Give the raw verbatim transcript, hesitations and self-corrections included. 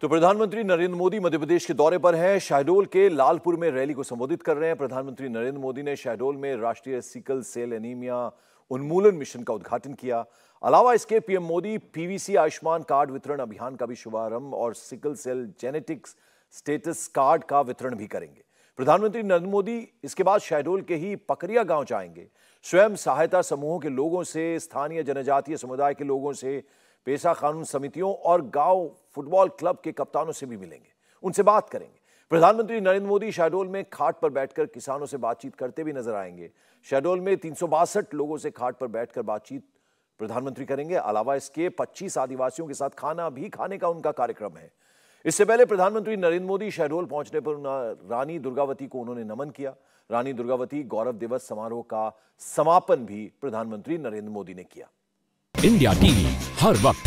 तो प्रधानमंत्री नरेंद्र मोदी मध्य प्रदेश के दौरे पर हैं। शहडोल के लालपुर में रैली को संबोधित कर रहे हैं। प्रधानमंत्री नरेंद्र मोदी ने शहडोल में राष्ट्रीय सिकल सेल एनीमिया उन्मूलन मिशन का उद्घाटन किया। अलावा इसके PM Modi PVC Ayushman card वितरण अभियान का भी शुभारंभ और sickle cell genetics status card का वितरण भी करेंगे। प्रधानमंत्री नरेंद्र मोदी इसके बाद शहडोल के ही पकरिया गांव जाएंगे। स्वयं सहायता समूहों के लोगों से, स्थानीय जनजातीय समुदाय के लोगों से, पेशा कानून समितियों और गांव फुटबॉल क्लब के कप्तानों से भी मिलेंगे, उनसे बात करेंगे। प्रधानमंत्री नरेंद्र मोदी शहडोल में खाट पर बैठकर किसानों से बातचीत करते भी नजर आएंगे। शहडोल में तीन सौ बासठ लोगों से खाट पर बैठकर बातचीत प्रधानमंत्री करेंगे। अलावा इसके पच्चीस आदिवासियों के साथ खाना भी खाने का उनका कार्यक्रम है। इससे पहले प्रधानमंत्री नरेंद्र मोदी शहडोल पहुंचने पर रानी दुर्गावती को उन्होंने नमन किया। रानी दुर्गावती गौरव दिवस समारोह का समापन भी प्रधानमंत्री नरेंद्र मोदी ने किया। इंडिया टीवी हर वक्त